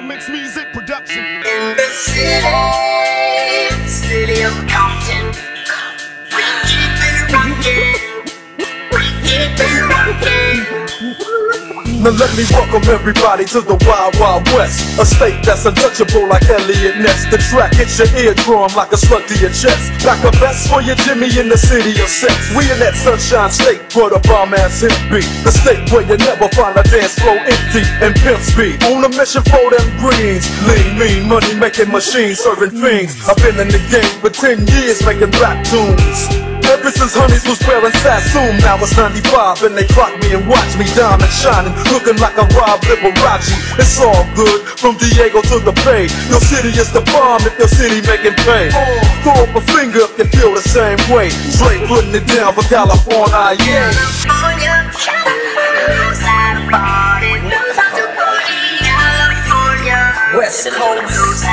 Minnesota Mixed Music Production. In the city, city of Compton, we keep it rockin', we keep it rockin'. Now let me welcome everybody to the Wild Wild West, a state that's untouchable like Elliot Ness. The track hits your eardrum like a slug to your chest, like a vest for your Jimmy in the city of sex. We in that sunshine state where the bomb-ass hit be, the state where you never find a dance floor empty and pimp speed. On a mission for them greens, lean, mean, money-making machines serving fiends. I've been in the game for 10 years making rap tunes. Ever since honeys was wearing Sassoon, now it's 95 and they clock me and watch me diamond shining, looking like a Rob Liberace. It's all good, from Diego to the Bay. Your city is the bomb if your city making pay. Throw up a finger if you feel the same way. Straight putting it down for California, yeah. California, California, West Coast.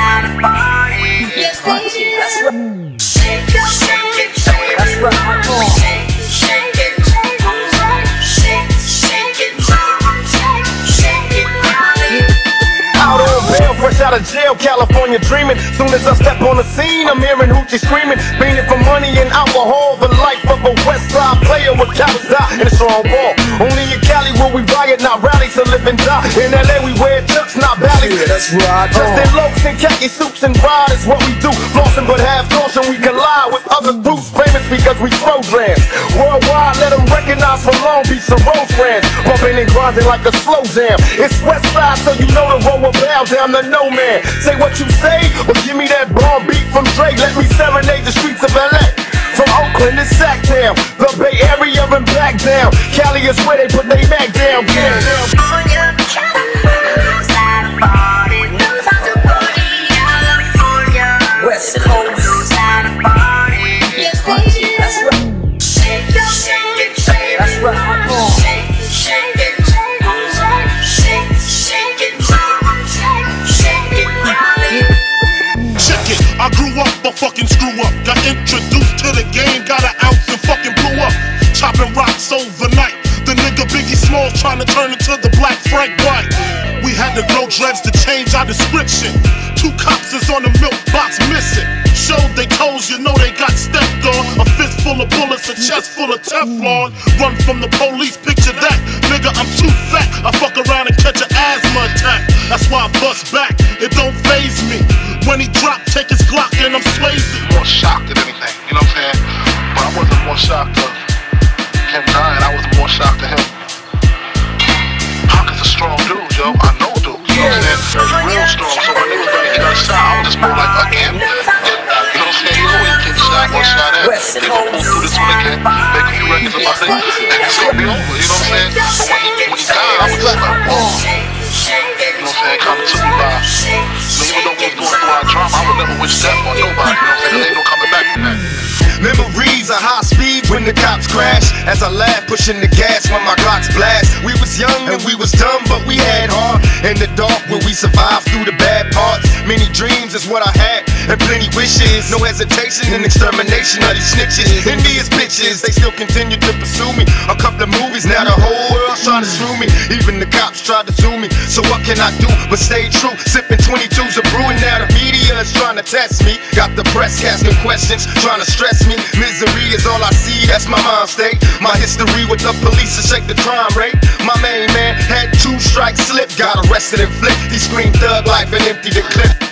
Yes, shake it, shake it, shake it. That's right, I'm on. Shake it, shake it, shake it, shake it. Out on bail, fresh out of jail, California dreaming. Soon as I step on the scene, I'm hearing hoochie screaming, beating for money and alcohol. The life of a West Side player with cops die in a strong ball. Only in Cali will we riot, not rally to live and die. In LA we wear chucks, not valleys. Yeah, that's right. Just in locs and khaki suits and ride is what we do. Flossing but half caution, we collide with other groups. Famous because we throw jams. Worldwide, let them recognize for Long Beach and Rose Brands. Bumping and grinding like a slow jam. It's West Side, so you know the road will bow down to no man. Say what you say, or give me that bomb beat from Dre. Let me serenade the streets of LA. From Oakland to Sac Town, the Bay Area and back down. Cali is where they put they back down. Yeah. California, California, West Coast. Yes, that's right. Shake it, shake it, shake it. That's right, I'm on. Shake it, shake it, shake it, shake it, shake it. Check it, I grew up a fucking screw up. Got introduced to the game, got an ounce and fucking blew up. Chopping rocks overnight. The nigga Biggie Small trying to turn into the Black Frank White. We had to glow dreads to change our description. Two cops is on the milk box missing. Showed they toes, you know they got stepped on. A fist full of bullets, a chest full of Teflon. Run from the police, picture that. Nigga, I'm too fat. I fuck around and catch an asthma attack. That's why I bust back, it don't faze me. When he drop, take his Glock and I'm swayzy. More shocked than anything, you know what I'm saying? But I wasn't more shocked of him dying, I was more shocked to him. Hawk is a strong dude, yo. I know dude, you know what I'm saying? He's real strong, so when he was ready to get shot, I was just more like, again? You know what I'm saying? He's always getting shot, one shot at. They gonna pull through this one again, make a few records about it, and it's gonna be over, you know what I'm saying? But when he died, I was just like, whoa. You know what I'm saying? Kinda took me by. Even though we was going through our drama, I would never wish death on nobody, you know what I'm saying? There ain't no coming back from that. Memories of high speeds when the cops crash. As I laugh, pushing the gas when my Glocks blast. We was young and we was dumb, but we had heart. In the dark where we survived through the bad parts. Many dreams is what I had, and plenty wishes. No hesitation in extermination of these snitches. Envious bitches, they still continue to pursue me. A couple of movies, now the whole world's trying to screw me. Even the cops tried to sue me. So what can I do but stay true? Sipping 22s of brewing, now the media is trying to test me. Got the press casting questions, trying to stress me. Misery is all I see, that's my mind state. My history with the police to shake the crime rate. My main man had two strikes slip, got arrested and flipped. He screamed thug life and emptied the clip.